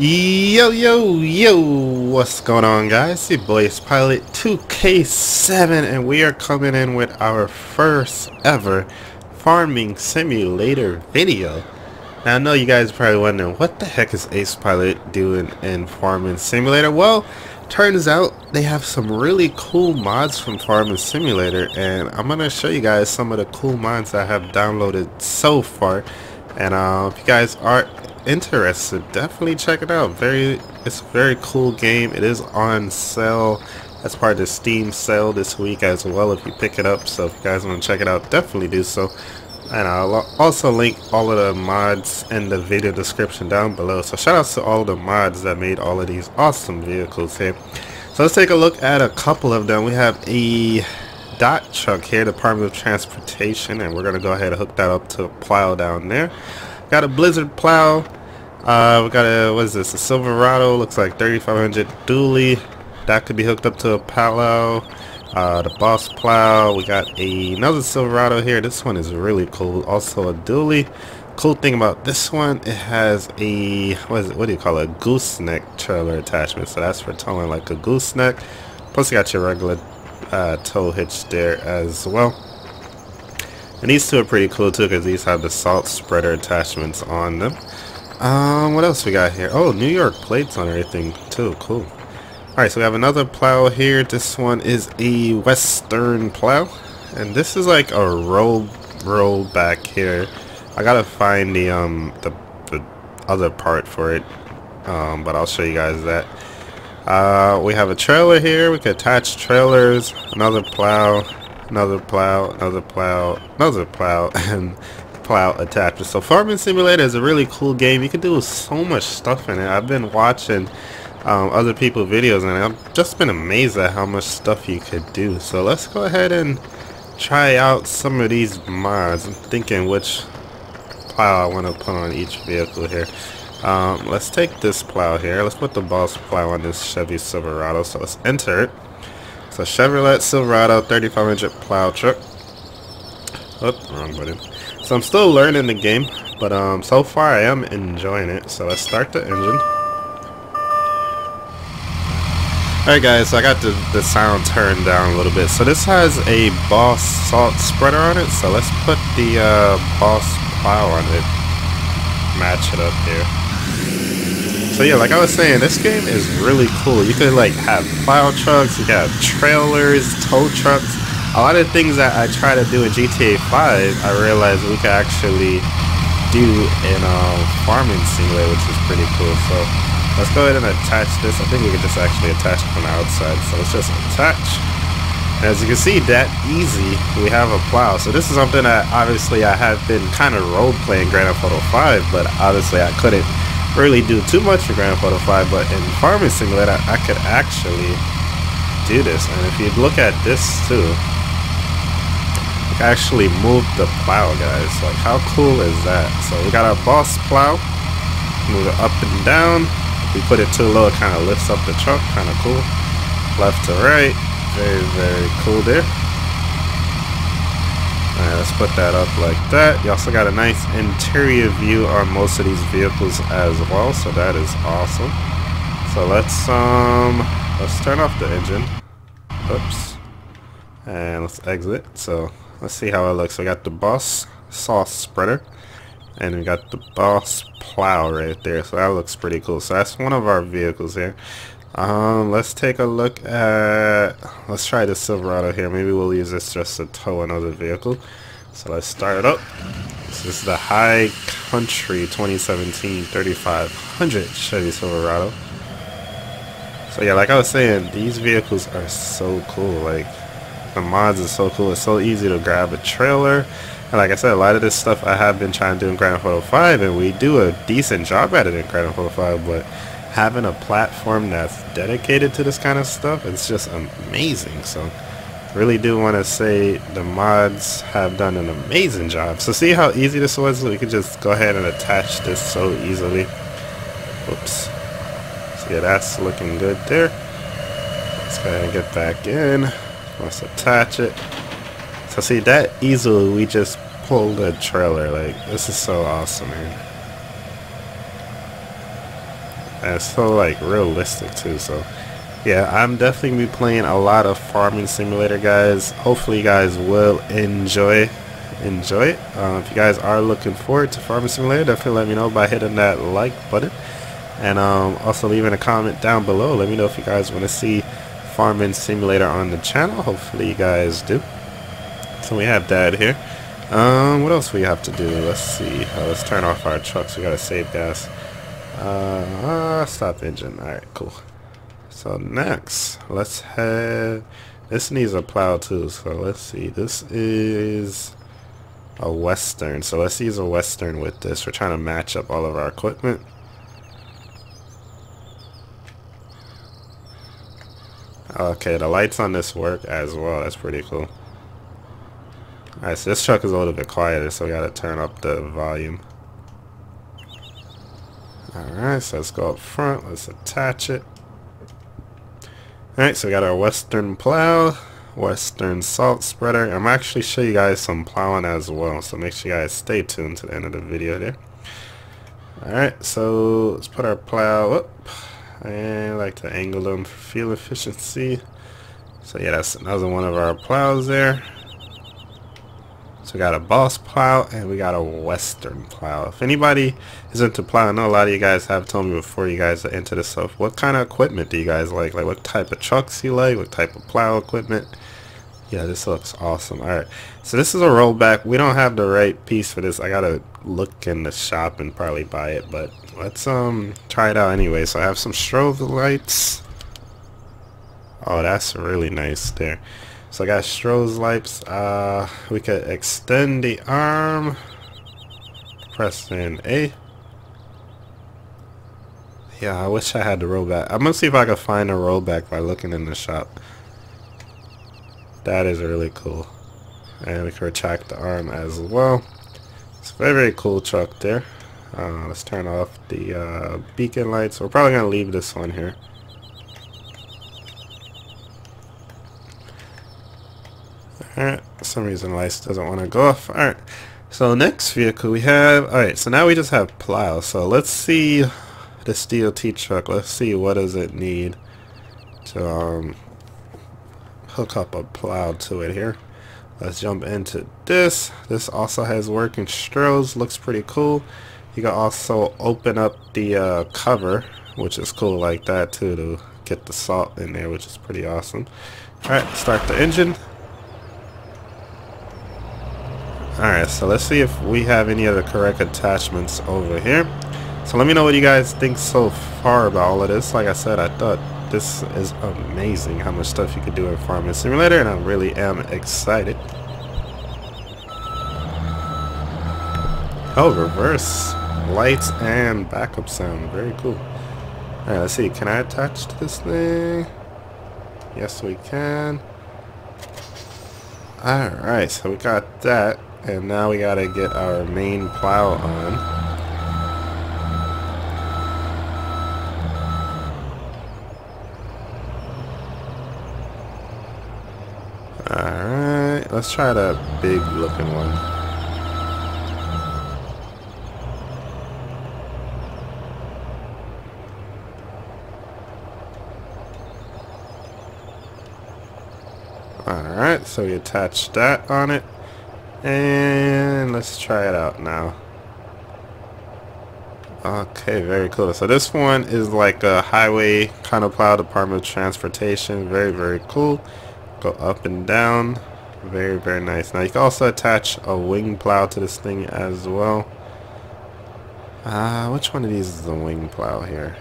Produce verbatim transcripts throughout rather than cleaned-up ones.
Yo, yo, yo, what's going on, guys? It's your boy Ace Pilot two K seven, and we are coming in with our first ever Farming Simulator video. Now, I know you guys are probably wondering, what the heck is Ace Pilot doing in Farming Simulator? Well, turns out they have some really cool mods from Farming Simulator, and I'm going to show you guys some of the cool mods I have downloaded so far. And uh, if you guys are interested, definitely check it out. Very, it's a very cool game. It is on sale as part of the Steam sale this week as well if you pick it up. So if you guys want to check it out, definitely do so. And I'll also link all of the mods in the video description down below. So shout outs to all the mods that made all of these awesome vehicles here. So let's take a look at a couple of them. We have a dot truck here, Department of Transportation, and we're going to go ahead and hook that up to a plow down there. Got a Blizzard plow. Uh, we got a, what is this, a Silverado, looks like thirty-five hundred dually. That could be hooked up to a plow. Uh, the Boss Plow. We got a, another Silverado here. This one is really cool. Also a dually. Cool thing about this one, it has a, what is it, what do you call it, a gooseneck trailer attachment. So that's for towing like a gooseneck. Plus you got your regular uh, tow hitch there as well. And these two are pretty cool too because these have the salt spreader attachments on them. Um, what else we got here? Oh, New York plates on everything too. Cool. Alright, so we have another plow here. This one is a Western plow. And this is like a roll, roll back here. I gotta find the, um, the, the other part for it. Um, but I'll show you guys that. Uh, we have a trailer here. We can attach trailers. Another plow. Another plow, another plow, another plow, and plow attachment. So Farming Simulator is a really cool game. You can do so much stuff in it. I've been watching um, other people's videos and I've just been amazed at how much stuff you could do. So let's go ahead and try out some of these mods. I'm thinking which plow I want to put on each vehicle here. Um, let's take this plow here. Let's put the Boss Plow on this Chevy Silverado. So let's enter it. So Chevrolet Silverado thirty-five hundred plow truck. Oop, wrong button. So I'm still learning the game, but um, so far I am enjoying it. So let's start the engine. Alright guys, so I got the, the sound turned down a little bit. So this has a Boss salt spreader on it. So let's put the uh, Boss Plow on it. Match it up here. So yeah, like I was saying, this game is really cool. You could like have plow trucks, you got trailers, tow trucks. A lot of things that I try to do in G T A five, I realized we could actually do in um, Farming Simulator, which is pretty cool. So let's go ahead and attach this. I think we could just actually attach it from the outside. So let's just attach. As you can see, that easy, we have a plow. So this is something that obviously I have been kind of role playing Grand Theft Auto five, but obviously I couldn't really do too much for Grand Theft Auto five, but in Farming Simulator I, I could actually do this. And if you look at this too, I actually moved the plow, guys. Like, how cool is that? So we got our Boss Plow, move it up and down. If we put it too low, it kind of lifts up the truck, kind of cool. Left to right, very very cool there. Alright, let's put that up like that. You also got a nice interior view on most of these vehicles as well, so that is awesome. So let's um let's turn off the engine. Oops. And let's exit. So let's see how it looks. So we got the Boss Sauce Spreader and we got the Boss Plow right there. So that looks pretty cool. So that's one of our vehicles here. Um, let's take a look at, let's try the Silverado here. Maybe we'll use this just to tow another vehicle. So let's start it up. This is the High Country twenty seventeen thirty-five hundred Chevy Silverado. So yeah, like I was saying, these vehicles are so cool. Like, the mods are so cool. It's so easy to grab a trailer. And like I said, a lot of this stuff I have been trying to do in Grand Theft Auto five, and we do a decent job at it in Grand Theft Auto five, but having a platform that's dedicated to this kind of stuff, it's just amazing. So really do want to say the mods have done an amazing job. So see how easy this was? We could just go ahead and attach this so easily. Oops. So yeah, that's looking good there. Let's go ahead and get back in. Let's attach it. So see, that easily we just pulled a trailer. Like, this is so awesome, man. and it's so like realistic too. So yeah, I'm definitely gonna be playing a lot of Farming Simulator, guys. Hopefully you guys will enjoy enjoy it. Uh, if you guys are looking forward to Farming Simulator, definitely let me know by hitting that like button, and um, also leaving a comment down below. Let me know if you guys want to see Farming Simulator on the channel. Hopefully you guys do. So we have Dad here. Um, what else we have to do? Let's see. Uh, let's turn off our trucks. We gotta save gas. Uh, uh, stop engine. All right, cool. So next, let's have. This needs a plow too. So let's see. This is a Western. So let's use a Western with this. We're trying to match up all of our equipment. Okay, the lights on this work as well. That's pretty cool. Alright, so this truck is a little bit quieter, so we gotta turn up the volume. Alright, so let's go up front. Let's attach it. Alright, so we got our Western plow, Western salt spreader. I'm actually showing you guys some plowing as well, so make sure you guys stay tuned to the end of the video there. Alright, so let's put our plow up. I like to angle them for fuel efficiency. So yeah, that's another one of our plows there. So we got a Boss Plow and we got a Western Plow. If anybody is into plow, I know a lot of you guys have told me before you guys are into this stuff, what kind of equipment do you guys like? Like what type of trucks you like? What type of plow equipment? Yeah, this looks awesome. Alright, so this is a rollback. We don't have the right piece for this. I gotta look in the shop and probably buy it, but let's um try it out anyway. So I have some strobe lights. Oh, that's really nice there. So I got strobe lights. Uh, we could extend the arm. Press in A. Yeah, I wish I had the rollback. I'm gonna see if I can find a rollback by looking in the shop. That is really cool. And we can retract the arm as well. It's a very, very cool truck there. Uh, let's turn off the uh, beacon lights. We're probably gonna leave this one here. Alright, for some reason lights doesn't want to go off. Alright, so next vehicle we have, alright, so now we just have plow. So let's see this D O T truck. Let's see what does it need to um, hook up a plow to it here. Let's jump into this. This also has working strobes. Looks pretty cool. You can also open up the uh, cover, which is cool like that too, to get the salt in there, which is pretty awesome. Alright, start the engine. Alright, so let's see if we have any of the correct attachments over here. So let me know what you guys think so far about all of this. Like I said, I thought this is amazing how much stuff you could do in Farming Simulator, and I really am excited. Oh, reverse lights and backup sound. Very cool. Alright, let's see. Can I attach to this thing? Yes, we can. Alright, so we got that. And now we gotta get our main plow on. Alright, let's try that big looking one. Alright, so we attach that on it. And let's try it out now. Okay, very cool. So this one is like a highway kind of plow, Department of Transportation. Very, very cool. Go up and down. Very, very nice. Now you can also attach a wing plow to this thing as well. Uh, which one of these is the wing plow here?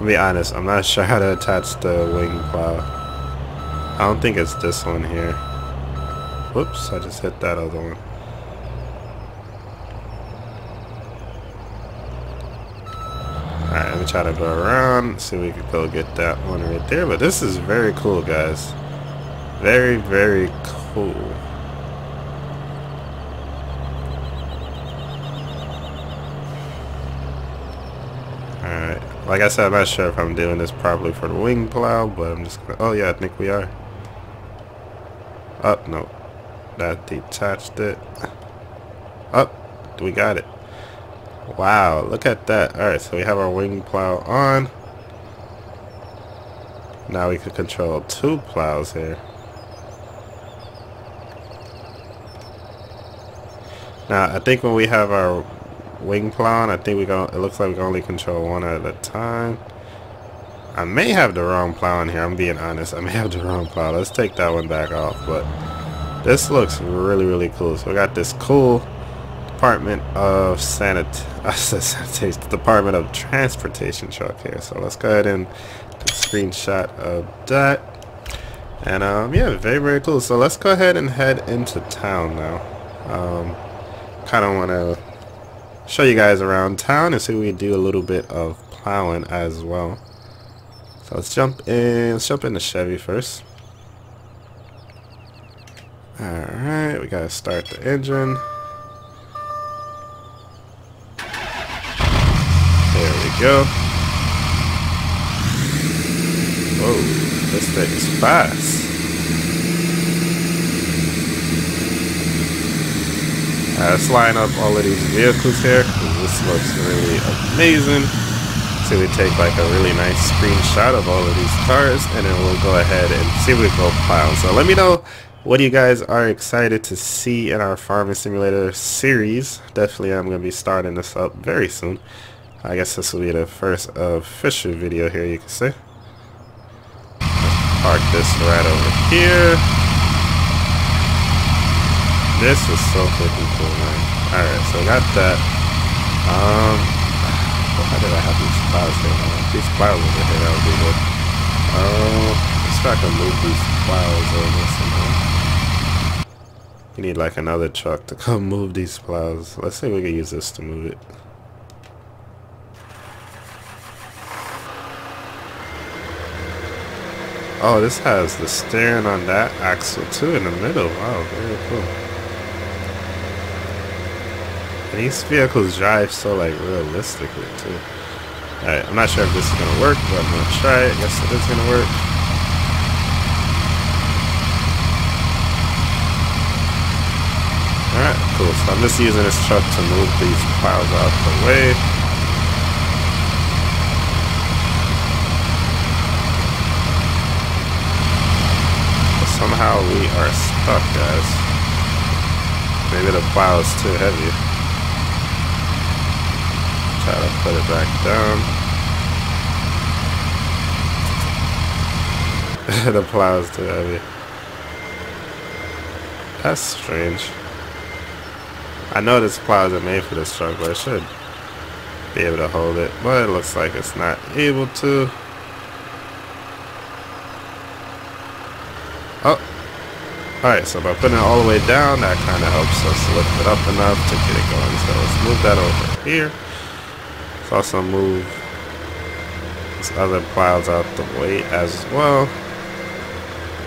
I'll be honest, I'm not sure how to attach the wing plow. I don't think it's this one here. Whoops, I just hit that other one. Alright, let me try to go around. See if we can go get that one right there. But this is very cool, guys. Very, very cool. Alright. Like I said, I'm not sure if I'm doing this properly for the wing plow, but I'm just gonna... Oh yeah, I think we are. Up, no, that detached it. Up, we got it. Wow, look at that. Alright, so we have our wing plow on. Now we can control two plows here. Now, I think when we have our wing plow on, I think we go, it looks like we can only control one at a time. I may have the wrong plow in here. I'm being honest. I may have the wrong plow. Let's take that one back off. But this looks really, really cool. So we got this cool Department of Sanit- uh, Sanitation, Department of Transportation truck here. So let's go ahead and do a screenshot of that. And um, yeah, very, very cool. So let's go ahead and head into town now. Um, kind of want to show you guys around town and see if we do a little bit of plowing as well. So let's jump in. Let's jump into Chevy first. All right, we gotta start the engine. There we go. Whoa, this thing is fast. All right, let's line up all of these vehicles here, because this looks really amazing. So we take like a really nice screenshot of all of these cars, and then we'll go ahead and see if we can go plow. So let me know what you guys are excited to see in our Farming Simulator series. Definitely I'm going to be starting this up very soon. I guess this will be the first official video here, you can see. Let's park this right over here. This is so freaking cool, man. Alright, so we got that. Um... Why did I have these plows here? These plows over here, that would be good. Uh, let's try to move these plows over somehow. You need like another truck to come move these plows. Let's see if we can use this to move it. Oh, this has the steering on that axle too in the middle. Wow, very cool. These vehicles drive so like realistically too. Alright, I'm not sure if this is gonna work, but I'm gonna try it. Yes, it is gonna work. Alright, cool. So I'm just using this truck to move these plows out the way. But somehow we are stuck, guys. Maybe the plow is too heavy. Try to put it back down. The plow's too heavy. That's strange. I know this plow isn't made for this truck, but it should be able to hold it. But it looks like it's not able to. Oh. Alright, so by putting it all the way down, that kind of helps us lift it up enough to get it going. So let's move that over here. Let's also move these other plows out the way as well.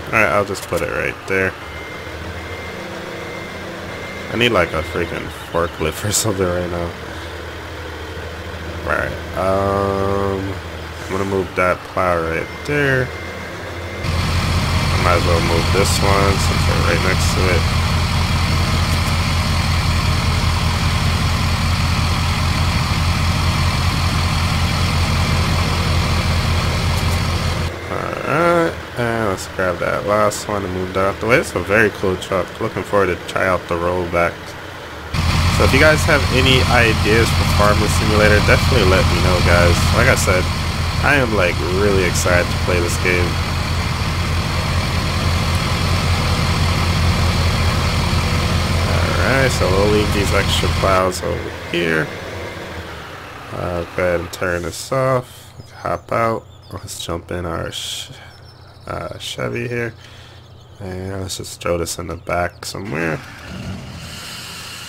Alright, I'll just put it right there. I need like a freaking forklift or something right now. Alright, um, I'm gonna move that plow right there. I might as well move this one since we're right next to it. Let's grab that last one and move that out the way. It's a very cool truck. Looking forward to try out the rollback. So if you guys have any ideas for Farming Simulator, definitely let me know, guys. Like I said, I am like really excited to play this game. Alright, so we'll leave these extra plows over here. Uh, go ahead and turn this off. Hop out. Let's jump in our sh Uh, Chevy here, and let's just throw this in the back somewhere.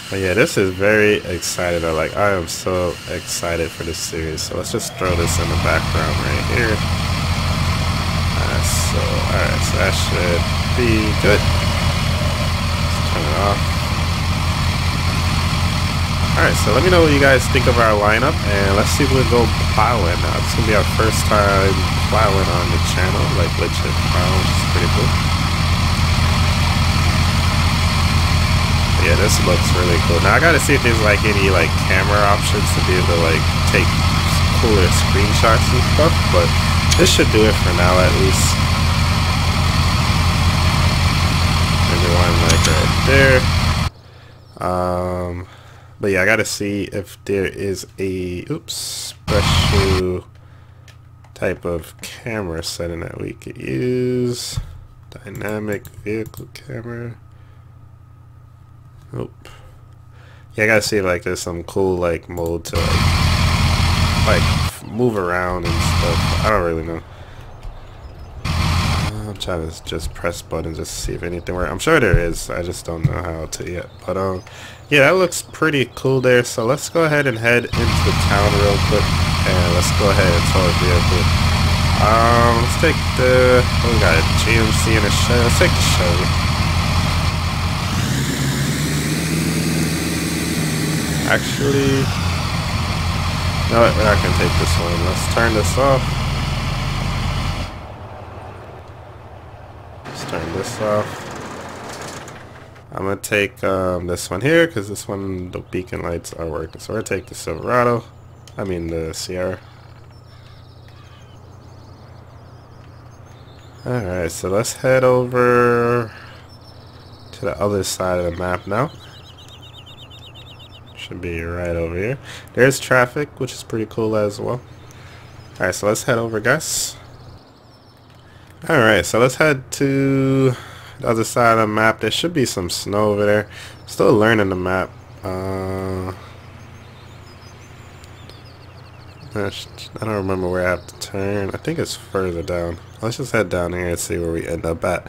But yeah, this is very excited. I like. I am so excited for this series. So let's just throw this in the background right here. Uh, so all right, so that should be good. Let's turn it off. All right, so let me know what you guys think of our lineup, and let's see if we go plowing. Now it's gonna be our first time plowing on the channel, like legit plowing, which is pretty cool. Yeah, this looks really cool. Now I gotta see if there's like any like camera options to be able to like take cooler screenshots and stuff, but this should do it for now at least. Maybe one like right there. Um, but yeah, I gotta see if there is a oops special type of camera setting that we could use. Dynamic vehicle camera. Nope. Yeah, I gotta see if like there's some cool like mode to like, like move around and stuff. I don't really know. I'm trying to just press buttons just to see if anything works. I'm sure there is. I just don't know how to yet. But um, yeah, that looks pretty cool there. So let's go ahead and head into town real quick, and let's go ahead and tow a vehicle. Um, let's take the. Oh, we got a G M C and a Chevy. Let's take the Chevy. Actually, no, we're not gonna take this one. Let's turn this off. Let's turn this off. I'm gonna take um, this one here because this one, the beacon lights are working. So we're gonna take the Silverado. I mean the Sierra. Alright, so let's head over to the other side of the map now. Should be right over here. There's traffic, which is pretty cool as well. Alright, so let's head over, guys. Alright, so let's head to the other side of the map. There should be some snow over there. Still learning the map. Uh, I don't remember where I have to turn. I think it's further down. Let's just head down here and see where we end up at.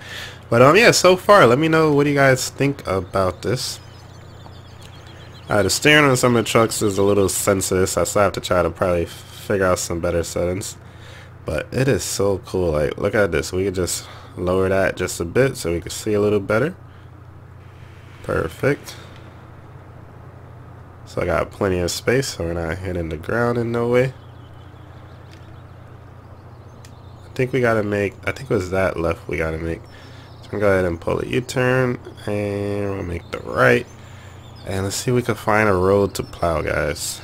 But um, yeah, so far, let me know what you guys think about this. Uh, the steering on some of the trucks is a little sensitive, so I still have to try to probably figure out some better settings. But it is so cool. Like, look at this. We can just lower that just a bit so we can see a little better. Perfect. So I got plenty of space, so we're not hitting the ground in no way. I think we gotta make, I think it was that left we gotta make. So I'm gonna go ahead and pull a U-turn, and we'll make the right. And let's see if we can find a road to plow, guys.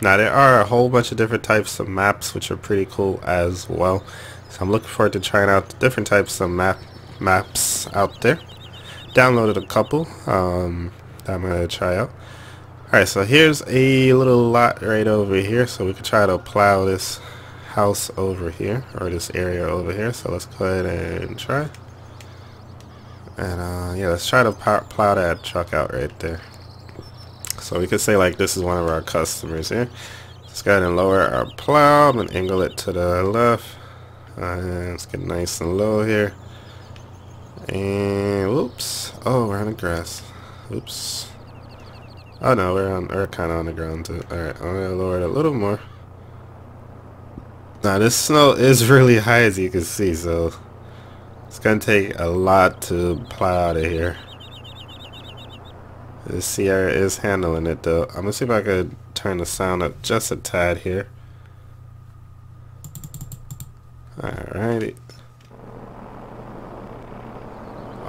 Now there are a whole bunch of different types of maps, which are pretty cool as well. So I'm looking forward to trying out the different types of map maps out there. Downloaded a couple um, that I'm gonna try out. Alright, so here's a little lot right over here, so we can try to plow this house over here, or this area over here. So let's go ahead and try. And uh, yeah, let's try to plow that truck out right there. So we could say like this is one of our customers here. Let's go ahead and lower our plow and angle it to the left. And let's get nice and low here. And whoops! Oh, we're on the grass. Oops. Oh no, we're on. We're kind of on the ground too. All right, I'm gonna lower it a little more. Now this snow is really high, as you can see, so. It's gonna take a lot to plow out of here. The Sierra is handling it though. I'm gonna see if I could turn the sound up just a tad here. Alrighty.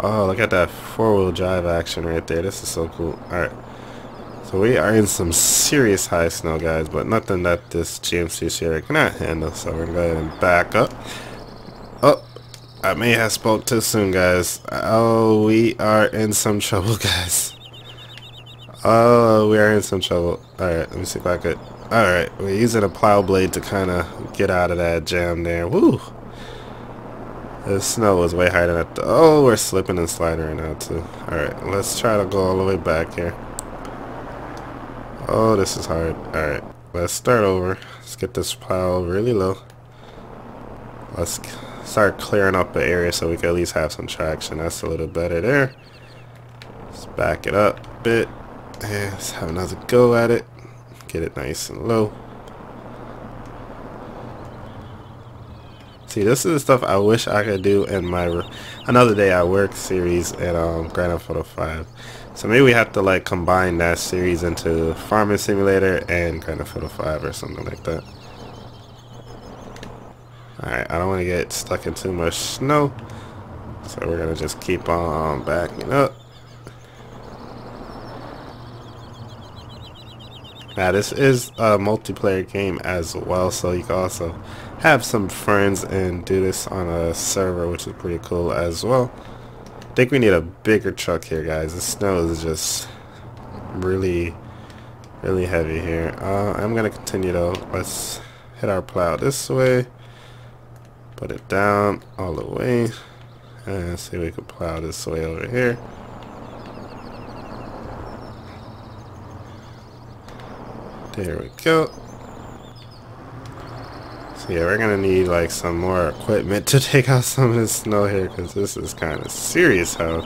Oh, look at that four-wheel drive action right there. This is so cool. Alright. So we are in some serious high snow, guys, but nothing that this G M C Sierra cannot handle. So we're gonna go ahead and back up. Oh. I may have spoke too soon, guys. Oh, we are in some trouble, guys. Oh, we are in some trouble. Alright, let me see if I could. Alright, we're using a plow blade to kind of get out of that jam there. Woo! The snow was way higher than I thought. Oh, we're slipping and sliding right now, too. Alright, let's try to go all the way back here. Oh, this is hard. Alright, let's start over. Let's get this plow really low. Let's start clearing up the area so we can at least have some traction. That's a little better there. Let's back it up a bit. And let's have another go at it. Get it nice and low. See, this is the stuff I wish I could do in my Another Day at Work series at um, Grand Theft Auto five. So maybe we have to like combine that series into Farming Simulator and Grand Theft Auto five or something like that. Alright, I don't want to get stuck in too much snow. So we're gonna just keep on backing up. Now this is a multiplayer game as well, so you can also have some friends and do this on a server, which is pretty cool as well. I think we need a bigger truck here, guys. The snow is just really, really heavy here. Uh, I'm gonna continue though. Let's hit our plow this way. Put it down all the way. And see if we can plow this way over here. There we go. So yeah, we're gonna need like some more equipment to take out some of this snow here, because this is kind of serious how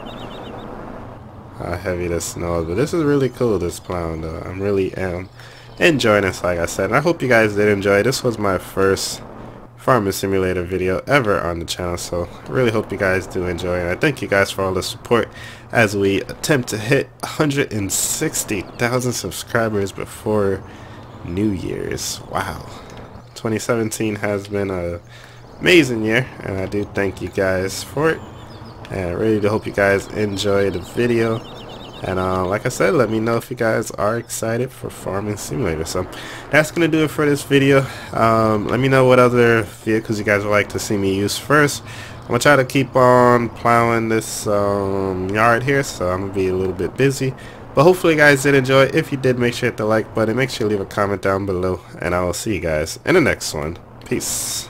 how heavy this snow is. But this is really cool, this plowing though. I'm really am enjoying this, like I said. And I hope you guys did enjoy. This was my first Farming Simulator video ever on the channel, so I really hope you guys do enjoy, and I thank you guys for all the support as we attempt to hit one hundred sixty thousand subscribers before New Year's. Wow, twenty seventeen has been an amazing year, and I do thank you guys for it, and I really do hope you guys enjoy the video. And uh, like I said, let me know if you guys are excited for Farming Simulator. So that's going to do it for this video. Um, let me know what other vehicles you guys would like to see me use first. I'm going to try to keep on plowing this um, yard here, so I'm going to be a little bit busy. But hopefully you guys did enjoy. If you did, make sure to hit the like button. Make sure you leave a comment down below. And I will see you guys in the next one. Peace.